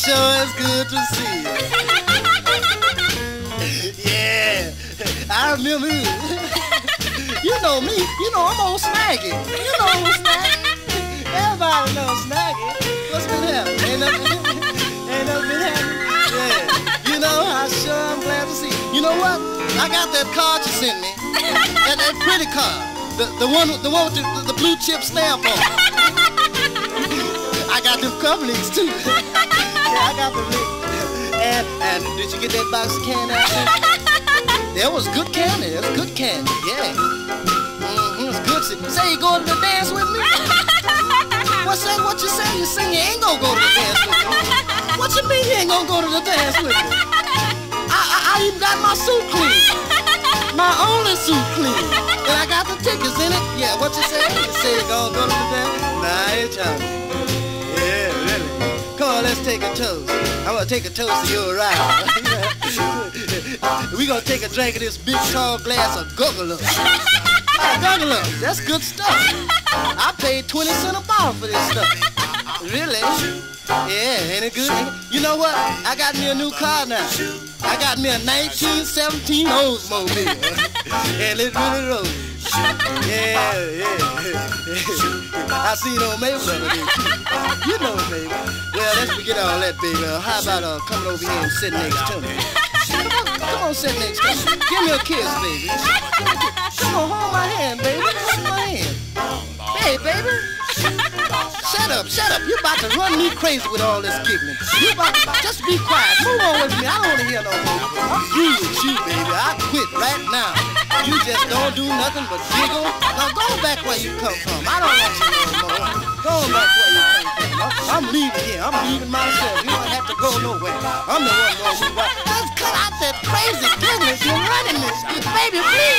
sure is good to see you. Yeah, I remember you. You know me. You know I'm old Snaggy. You know old Snaggy. Everybody knows Snaggy. What's been happening? Ain't nothing been happening. Yeah. You know, I sure am glad to see you. You know what? I got that card you sent me. That pretty card. The one with the blue chip stamp on. I got them cufflinks too. Yeah, I got them. And did you get that box of candy out there? That was good candy. That was good candy. Yeah. It was good. Say you going to the dance with me? What's that? What you say? You sing you ain't gonna go to the dance with me. What you mean you ain't gonna go to the dance with me? I even got my suit clean. My only suit clean. And I got the tickets in it. Yeah, what you say? You say you gonna go to the dance? Nah, ain't y'all. Yeah, really. Come on, let's take a toast. I'm gonna take a toast to your ride. We gonna take a drink of this big tall glass of guggalos. Guggalos, that's good stuff. I paid 20 cents a bottle for this stuff. Really? Yeah, ain't it good? You know what? I got me a new car now. I got me a 1917 Oldsmobile. And it's really rolling. Yeah. I see it on Mayweather. You know, baby. Well, let's forget all that, baby. How about coming over here and sitting next to me? Come on, sit next to me. Give me a kiss, baby. Come on, hold my hand, baby. Hold my hand. Hey, baby. Shut up. You about to run me crazy with all this giggling. You about to just be quiet. Move on with me. I don't want to hear no more. I'm through with you, baby. I quit right now. You just don't do nothing but giggle. Now go back where you come from. I don't want you no more. Go back where you come from. I'm leaving here. I'm leaving myself. You don't have to go nowhere. I'm the one going to be right. Just cut out that crazy giggling. You're running this. Baby, please.